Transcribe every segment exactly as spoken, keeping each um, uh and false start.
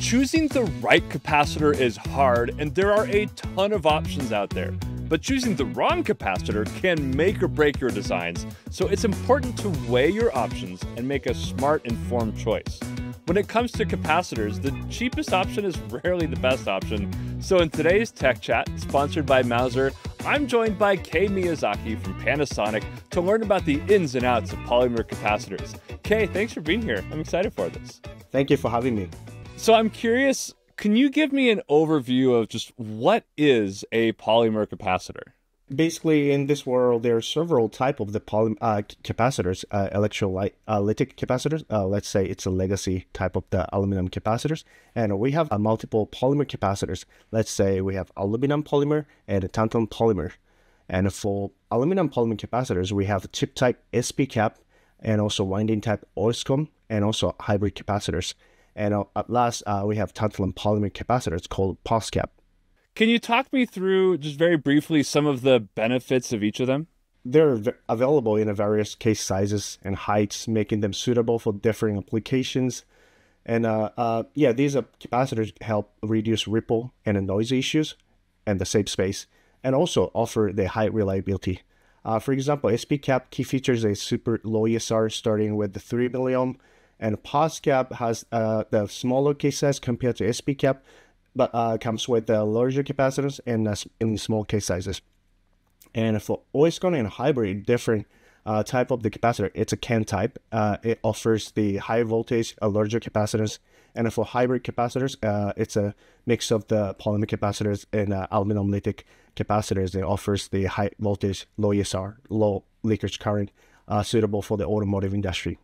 Choosing the right capacitor is hard, and there are a ton of options out there. But choosing the wrong capacitor can make or break your designs, so it's important to weigh your options and make a smart, informed choice. When it comes to capacitors, the cheapest option is rarely the best option. So in today's Tech Chat, sponsored by Mouser, I'm joined by Kay Miyazaki from Panasonic to learn about the ins and outs of polymer capacitors. Kay, thanks for being here. I'm excited for this. Thank you for having me. So I'm curious, can you give me an overview of just what is a polymer capacitor? Basically, in this world, there are several types of the poly uh, capacitors, uh, electrolytic capacitors. Uh, let's say it's a legacy type of the aluminum capacitors. And we have uh, multiple polymer capacitors. Let's say we have aluminum polymer and a tantalum polymer. And for aluminum polymer capacitors, we have chip type S P-Cap and also winding type O S COM and also hybrid capacitors. And at last, uh, we have tantalum polymer capacitors called POSCAP. Can you talk me through, just very briefly, some of the benefits of each of them? They're available in various case sizes and heights, making them suitable for differing applications. And uh, uh, yeah, these uh, capacitors help reduce ripple and noise issues and the save space, and also offer the high reliability. Uh, for example, S P-Cap key features a super low E S R starting with the three milliohm. And POSCAP has uh, the smaller case size compared to S P-Cap, but uh, comes with the larger capacitors and uh, in small case sizes. And for O S-CON and hybrid, different uh, type of the capacitor, it's a C A N type. Uh, it offers the high voltage, a larger capacitors. And for hybrid capacitors, uh, it's a mix of the polymer capacitors and uh, aluminum lithic capacitors. It offers the high voltage, low E S R, low leakage current, uh, suitable for the automotive industry.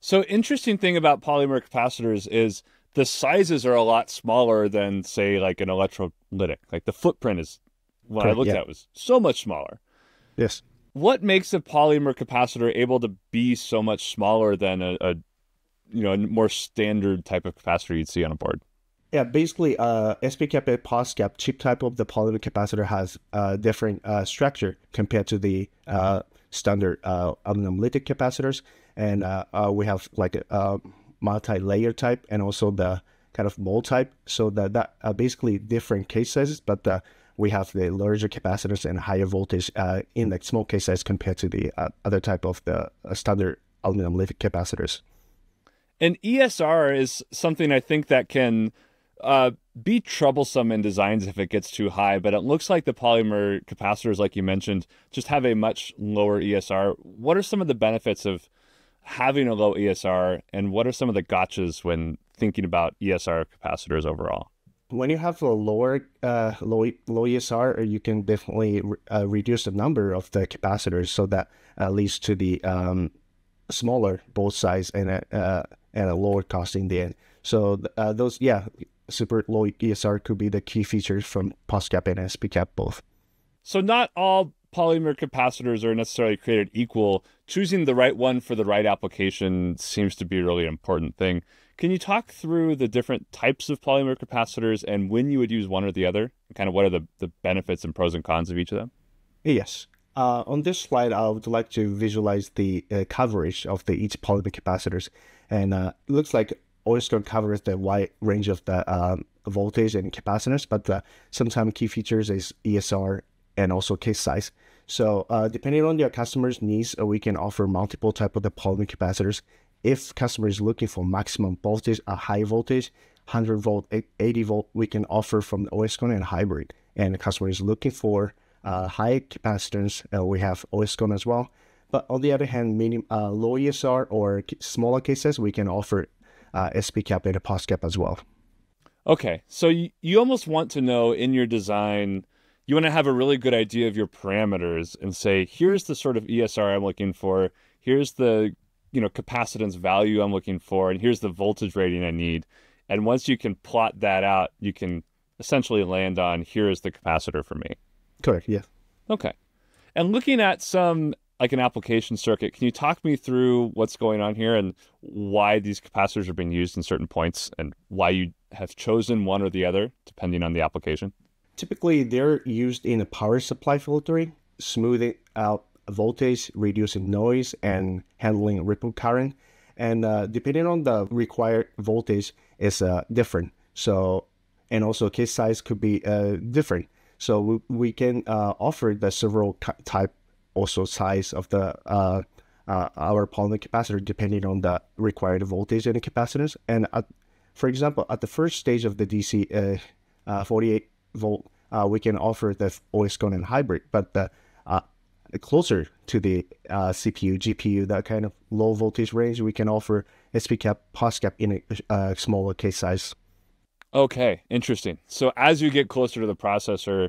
So interesting thing about polymer capacitors is the sizes are a lot smaller than, say, like an electrolytic. Like the footprint is, what Correct, I looked yeah. at was so much smaller. Yes. What makes a polymer capacitor able to be so much smaller than a, a you know, a more standard type of capacitor you'd see on a board? Yeah, basically, uh, S P-Cap and POSCAP, chip type of the polymer capacitor has a different uh, structure compared to the uh, standard uh, aluminum lithic capacitors. And uh, uh, we have like a, a multi-layer type and also the kind of mold type. So that, that are basically different case sizes, but uh, we have the larger capacitors and higher voltage uh, in the small case size compared to the uh, other type of the uh, standard aluminum lithic capacitors. And E S R is something I think that can uh, be troublesome in designs if it gets too high, but it looks like the polymer capacitors, like you mentioned, just have a much lower E S R. What are some of the benefits of having a low E S R, and what are some of the gotchas when thinking about E S R capacitors overall? When you have a lower uh, low, low E S R, you can definitely re uh, reduce the number of the capacitors, so that uh, leads to the um, smaller both sides and a, uh, and a lower cost in the end. So uh, those, yeah, super low E S R could be the key features from POSCAP and S P-Cap both. So not all polymer capacitors are necessarily created equal. Choosing the right one for the right application seems to be a really important thing. Can you talk through the different types of polymer capacitors and when you would use one or the other? Kind of what are the, the benefits and pros and cons of each of them? Yes. Uh, on this slide, I would like to visualize the uh, coverage of the each polymer capacitors. And uh, it looks like O S-CON covers the wide range of the um, voltage and capacitors, but uh, sometimes key features is E S R and also case size. So uh, depending on your customer's needs, uh, we can offer multiple type of the polymer capacitors. If customer is looking for maximum voltage, a high voltage, one hundred volt, eighty volt, we can offer from the O S-CON and hybrid. And the customer is looking for uh, high capacitance, uh, we have O S-CON as well. But on the other hand, minim, uh, low E S R or smaller cases, we can offer uh, S P-Cap and POSCAP as well. Okay, so you, you almost want to know in your design, you want to have a really good idea of your parameters and say, here's the sort of E S R I'm looking for, here's the you know capacitance value I'm looking for, and here's the voltage rating I need. And once you can plot that out, you can essentially land on, here is the capacitor for me. Correct, yeah. Okay. And looking at some, like an application circuit, can you talk me through what's going on here and why these capacitors are being used in certain points and why you have chosen one or the other, depending on the application? Typically, they're used in power supply filtering, smoothing out voltage, reducing noise, and handling ripple current. And uh, depending on the required voltage, is uh, different. So, and also case size could be uh, different. So we, we can uh, offer the several type also size of the uh, uh, our polymer capacitor depending on the required voltage and the capacitance. And at, for example, at the first stage of the D C uh, uh, forty-eight volt, uh, we can offer the O S con and hybrid, but the uh, closer to the uh, C P U, G P U, that kind of low voltage range, we can offer S P cap, POSCAP in a uh, smaller case size. Okay, interesting. So as you get closer to the processor,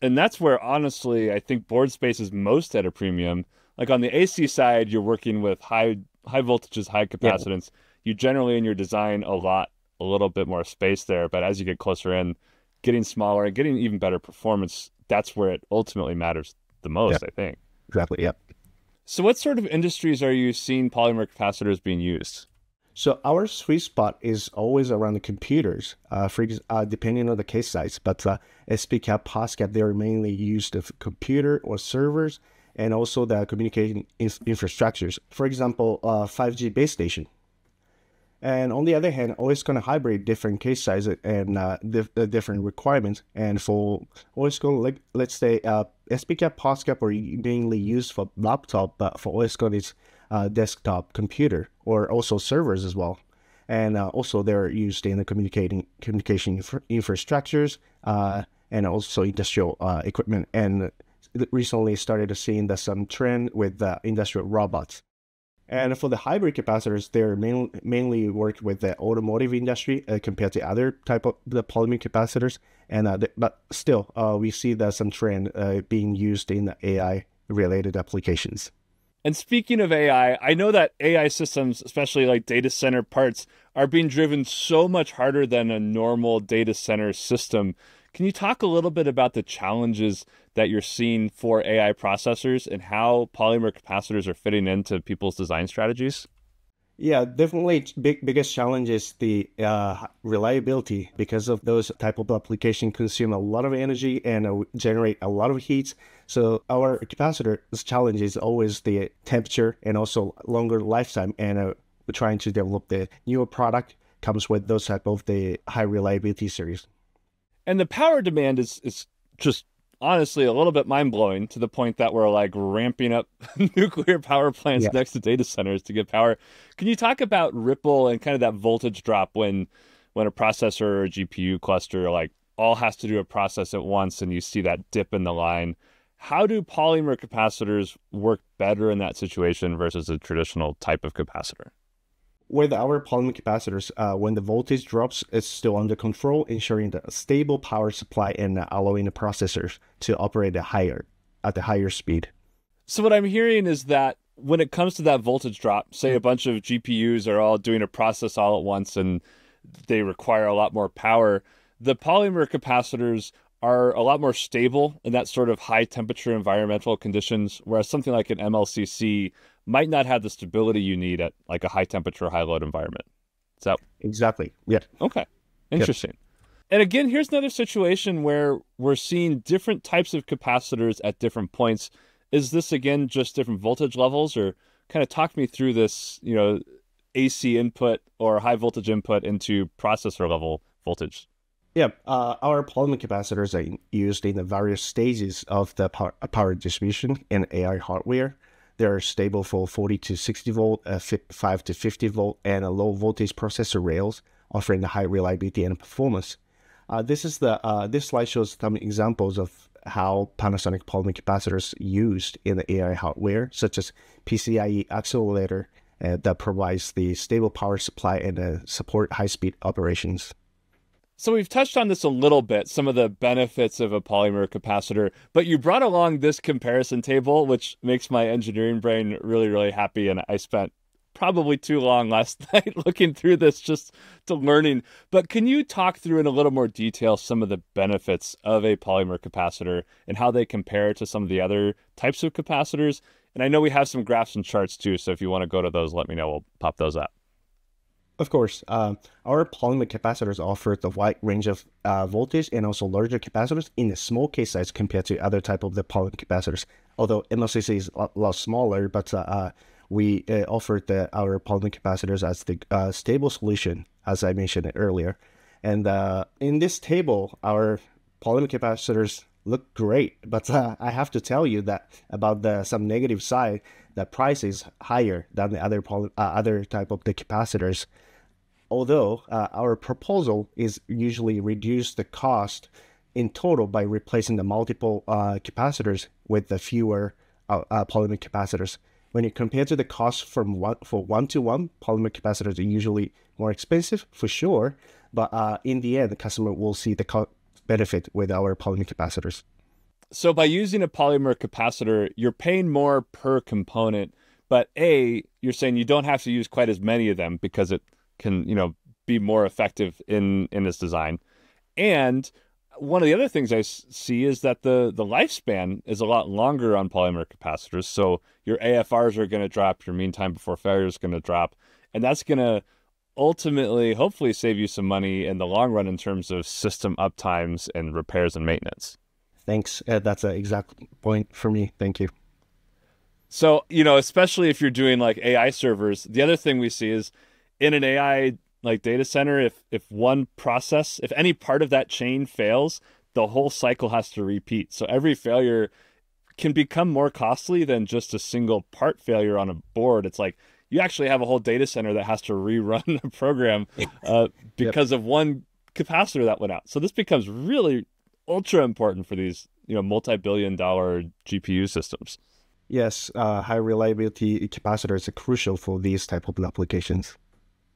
and that's where honestly I think board space is most at a premium. Like on the A C side, you're working with high high voltages, high capacitance. Yeah. You generally in your design a lot, a little bit more space there. But as you get closer in, getting smaller and getting even better performance, that's where it ultimately matters the most, yeah. I think. Exactly. Yep. Yeah. So what sort of industries are you seeing polymer capacitors being used? So our sweet spot is always around the computers, uh, for, uh, depending on the case size. But uh, S P cap, POSCAP, they are mainly used of computer or servers, and also the communication infrastructures. For example, uh, five G base station. And on the other hand, O S con and hybrid, different case sizes and uh, dif uh, different requirements. And for O S con, like, let's say uh, S P cap, POSCAP are mainly used for laptop, but for O S con it's Uh, desktop computer, or also servers as well. And uh, also they're used in the communicating communication infra infrastructures uh, and also industrial uh, equipment. And recently started seeing that some trend with the uh, industrial robots. And for the hybrid capacitors, they're main, mainly work with the automotive industry uh, compared to other type of the polymer capacitors. And uh, they, but still uh, we see that some trend uh, being used in the A I related applications. And speaking of A I, I know that A I systems, especially like data center parts, are being driven so much harder than a normal data center system. Can you talk a little bit about the challenges that you're seeing for A I processors and how polymer capacitors are fitting into people's design strategies? Yeah, definitely big, biggest challenge is the uh, reliability, because of those type of application consume a lot of energy and uh, generate a lot of heat. So our capacitor's challenge is always the temperature and also longer lifetime. And uh, we're trying to develop the newer product comes with those type of the high reliability series. And the power demand is, is just honestly a little bit mind-blowing, to the point that we're like ramping up nuclear power plants yeah. next to data centers to get power. Can you talk about ripple and kind of that voltage drop when when a processor or a G P U cluster like all has to do a process at once and you see that dip in the line? How do polymer capacitors work better in that situation versus a traditional type of capacitor? With our polymer capacitors, uh, when the voltage drops, it's still under control, ensuring the stable power supply and allowing the processors to operate at higher, at the higher speed. So what I'm hearing is that when it comes to that voltage drop, say a bunch of G P Us are all doing a process all at once and they require a lot more power, the polymer capacitors are a lot more stable in that sort of high temperature environmental conditions, whereas something like an M L C C might not have the stability you need at like a high temperature, high load environment. So exactly. Yeah. Okay. Interesting. Yep. And again, here's another situation where we're seeing different types of capacitors at different points. Is this again just different voltage levels, or kind of talk me through this, you know, A C input or high voltage input into processor level voltage? Yeah, uh, our polymer capacitors are used in the various stages of the power, power distribution in A I hardware. They're stable for forty to sixty volt, uh, five to fifty volt, and a low voltage processor rails, offering the high reliability and performance. Uh, this is the uh, this slide shows some examples of how Panasonic polymer capacitors used in the A I hardware, such as P C I E accelerator uh, that provides the stable power supply and uh, support high-speed operations. So we've touched on this a little bit, some of the benefits of a polymer capacitor, but you brought along this comparison table, which makes my engineering brain really, really happy. And I spent probably too long last night looking through this just to learning. But can you talk through in a little more detail some of the benefits of a polymer capacitor and how they compare to some of the other types of capacitors? And I know we have some graphs and charts too, so if you want to go to those, let me know. We'll pop those up. Of course, uh, our polymer capacitors offer the wide range of uh, voltage and also larger capacitors in a small case size compared to other type of the polymer capacitors. Although M L C C is a lot smaller, but uh, uh, we uh, offered the, our polymer capacitors as the uh, stable solution, as I mentioned earlier. And uh, in this table, our polymer capacitors look great, but uh, I have to tell you that about the some negative side, the price is higher than the other poly, uh, other type of the capacitors. Although uh, our proposal is usually reduce the cost in total by replacing the multiple uh, capacitors with the fewer uh, uh, polymer capacitors. When you compare to the cost from one for one to one, polymer capacitors are usually more expensive for sure. But uh, in the end, the customer will see the co benefit with our polymer capacitors. So by using a polymer capacitor, you're paying more per component. But A, you're saying you don't have to use quite as many of them because it can, you know, be more effective in in this design. And one of the other things I see is that the the lifespan is a lot longer on polymer capacitors. So your A F Rs are going to drop, your mean time before failure is going to drop, and that's going to ultimately hopefully save you some money in the long run in terms of system uptimes and repairs and maintenance. Thanks, Ed. That's an exact point for me. Thank you. So, you know, especially if you're doing like A I servers, the other thing we see is in an A I like data center, if if one process, if any part of that chain fails, the whole cycle has to repeat. So every failure can become more costly than just a single part failure on a board. It's like you actually have a whole data center that has to rerun the program uh, because yep. of one capacitor that went out. So this becomes really ultra important for these, you know, multi-billion dollar G P U systems. Yes, uh, high reliability capacitors are crucial for these type of applications.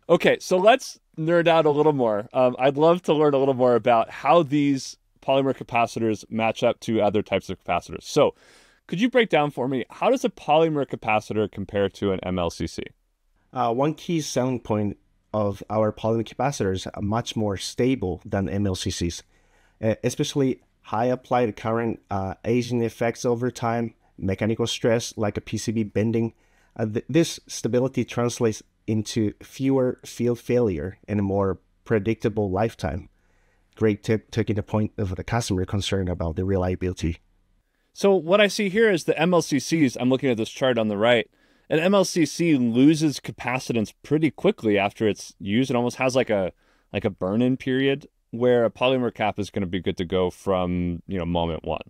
Okay, so let's nerd out a little more. Um, I'd love to learn a little more about how these polymer capacitors match up to other types of capacitors. So could you break down for me, how does a polymer capacitor compare to an M L C C? Uh, one key selling point of our polymer capacitors are much more stable than M L C Cs, especially high applied current, uh, aging effects over time, mechanical stress like a P C B bending. Uh, th this stability translates into fewer field failure and a more predictable lifetime. Great tip, taking the point of the customer concerned about the reliability. So what I see here is the M L C Cs, I'm looking at this chart on the right, an M L C C loses capacitance pretty quickly after it's used. It almost has like a like a burn-in period, where a polymer cap is going to be good to go from, you know, moment one.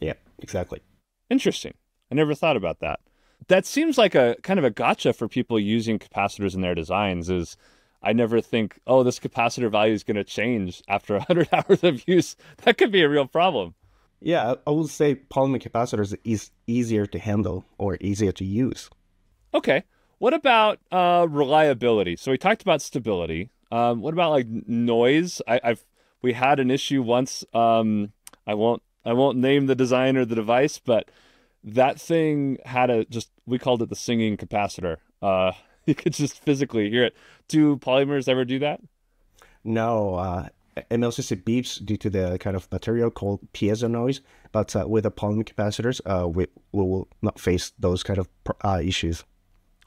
Yeah, exactly. Interesting. I never thought about that. That seems like a kind of a gotcha for people using capacitors in their designs is I never think, oh, this capacitor value is going to change after one hundred hours of use. That could be a real problem. Yeah, I would say polymer capacitors is easier to handle or easier to use. Okay. What about uh, reliability? So we talked about stability. Um, what about like noise? I, I've we had an issue once. Um, I won't I won't name the design or the device, but that thing had a just we called it the singing capacitor. Uh, you could just physically hear it. Do polymers ever do that? No. Uh... M L C C beeps due to the kind of material called piezo noise, but uh, with the polymer capacitors, uh, we, we will not face those kind of uh, issues.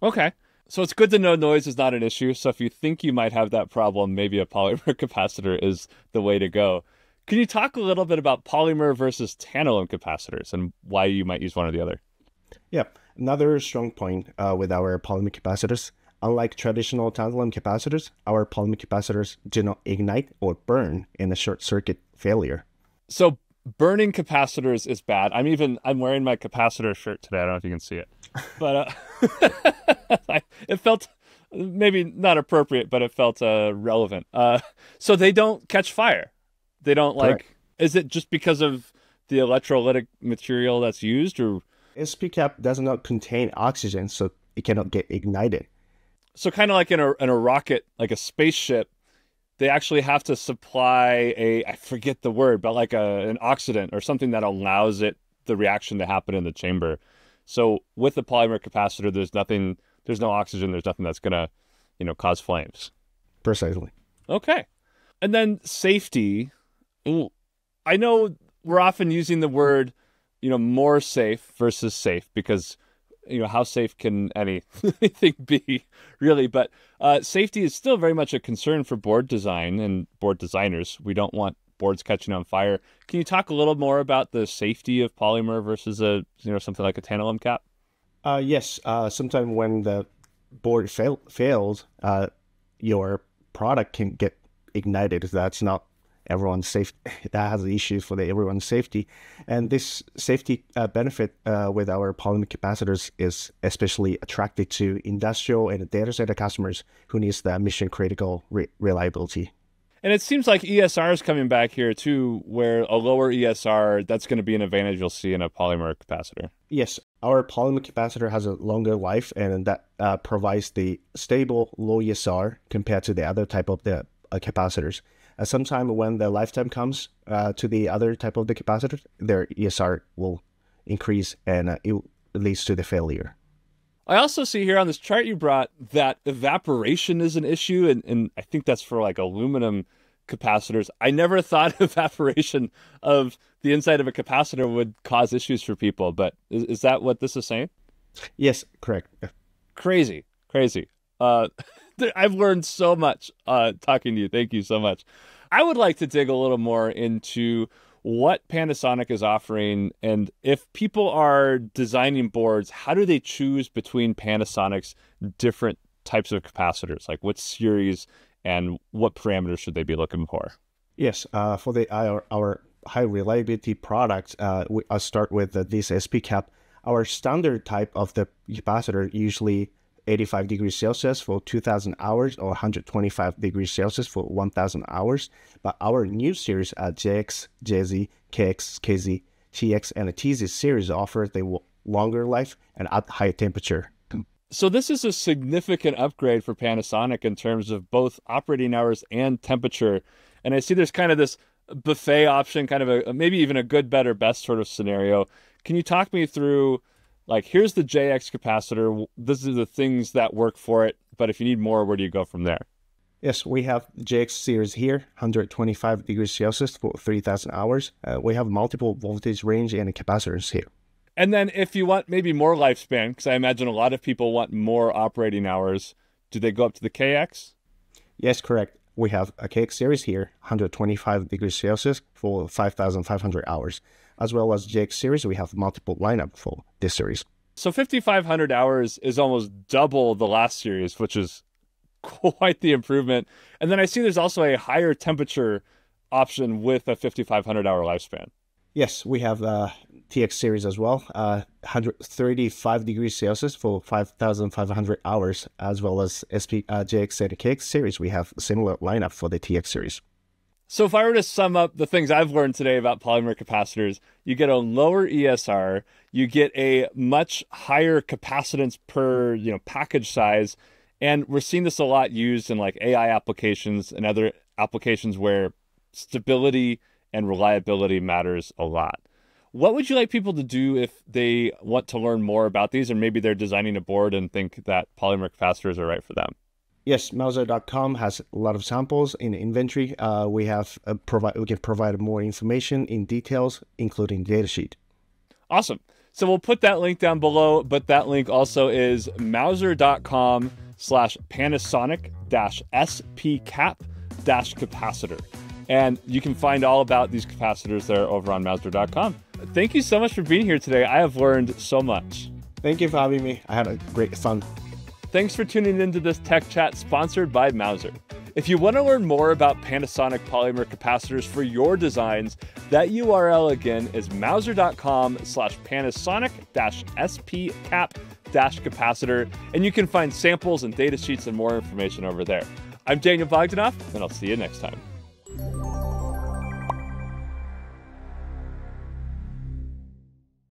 Okay. So it's good to know noise is not an issue. So if you think you might have that problem, maybe a polymer capacitor is the way to go. Can you talk a little bit about polymer versus tantalum capacitors and why you might use one or the other? Yeah. Another strong point uh, with our polymer capacitors, unlike traditional tantalum capacitors, our polymer capacitors do not ignite or burn in a short circuit failure. So burning capacitors is bad. I'm even, I'm wearing my capacitor shirt today. I don't know if you can see it, but uh, it felt maybe not appropriate, but it felt uh, relevant. Uh, so they don't catch fire. They don't like, correct. Is it just because of the electrolytic material that's used or? S P-Cap does not contain oxygen, so it cannot get ignited. So kind of like in a, in a rocket, like a spaceship, they actually have to supply a, I forget the word, but like a, an oxidant or something that allows it, the reaction to happen in the chamber. So with the polymer capacitor, there's nothing, there's no oxygen, there's nothing that's going to, you know, cause flames. Precisely. Okay. And then safety. Ooh, I know we're often using the word, you know, more safe versus safe because you know, how safe can any anything be, really? But uh, safety is still very much a concern for board design and board designers. We don't want boards catching on fire. Can you talk a little more about the safety of polymer versus a, you know, something like a tantalum cap? Uh, yes, uh, sometimes when the board fail fails, uh, your product can get ignited. That's not everyone's safety. That has issues for the everyone's safety. And this safety uh, benefit uh, with our polymer capacitors is especially attracted to industrial and data center customers who needs that mission critical re reliability. And it seems like E S R is coming back here too, where a lower E S R, that's going to be an advantage you'll see in a polymer capacitor. Yes, our polymer capacitor has a longer life, and that uh, provides the stable low E S R compared to the other type of the uh, capacitors. Uh, sometime when the lifetime comes uh, to the other type of the capacitor, their E S R will increase, and uh, it leads to the failure. I also see here on this chart you brought that evaporation is an issue, and, and I think that's for like aluminum capacitors. I never thought evaporation of the inside of a capacitor would cause issues for people, but is, is that what this is saying? Yes, correct. Yeah. Crazy, crazy. Uh, I've learned so much uh, talking to you. Thank you so much. I would like to dig a little more into what Panasonic is offering, and if people are designing boards, how do they choose between Panasonic's different types of capacitors? Like what series and what parameters should they be looking for? Yes, uh, for the our, our high reliability products, uh, we, I'll start with uh, this S P-Cap. Our standard type of the capacitor usually eighty-five degrees Celsius for two thousand hours or one hundred twenty-five degrees Celsius for one thousand hours. But our new series are J X, J Z, K X, K Z, T X, and the T Z series offer the longer life and at high temperature. So this is a significant upgrade for Panasonic in terms of both operating hours and temperature. And I see there's kind of this buffet option, kind of a maybe even a good, better, best sort of scenario. Can you talk me through, like, here's the J X capacitor, these are the things that work for it, but if you need more, where do you go from there? Yes, we have J X series here, one hundred twenty-five degrees Celsius for three thousand hours. Uh, we have multiple voltage range and capacitors here. And then if you want maybe more lifespan, because I imagine a lot of people want more operating hours, do they go up to the K X? Yes, correct. We have a K X series here, one hundred twenty-five degrees Celsius for five thousand five hundred hours. As well as J X series, we have multiple lineup for this series. So fifty-five hundred hours is almost double the last series, which is quite the improvement. And then I see there's also a higher temperature option with a fifty-five hundred hour lifespan. Yes, we have uh, T X series as well, uh, one hundred thirty-five degrees Celsius for five thousand five hundred hours, as well as S P, uh, J X and K X series. We have a similar lineup for the T X series. So if I were to sum up the things I've learned today about polymer capacitors, you get a lower E S R, you get a much higher capacitance per, you know, package size, and we're seeing this a lot used in like A I applications and other applications where stability and reliability matters a lot. What would you like people to do if they want to learn more about these, or maybe they're designing a board and think that polymer capacitors are right for them? Yes, Mouser dot com has a lot of samples in inventory. Uh, we have uh, provide we can provide more information in details, including datasheet. Awesome. So we'll put that link down below, but that link also is Mouser dot com slash Panasonic dash S P cap dash capacitor. And you can find all about these capacitors there over on Mouser dot com. Thank you so much for being here today. I have learned so much. Thank you for having me. I had a great fun. Thanks for tuning into this Tech Chat sponsored by Mouser. If you want to learn more about Panasonic polymer capacitors for your designs, that U R L again is Mouser dot com slash Panasonic dash S P cap dash capacitor. And you can find samples and data sheets and more information over there. I'm Daniel Bogdanoff, and I'll see you next time.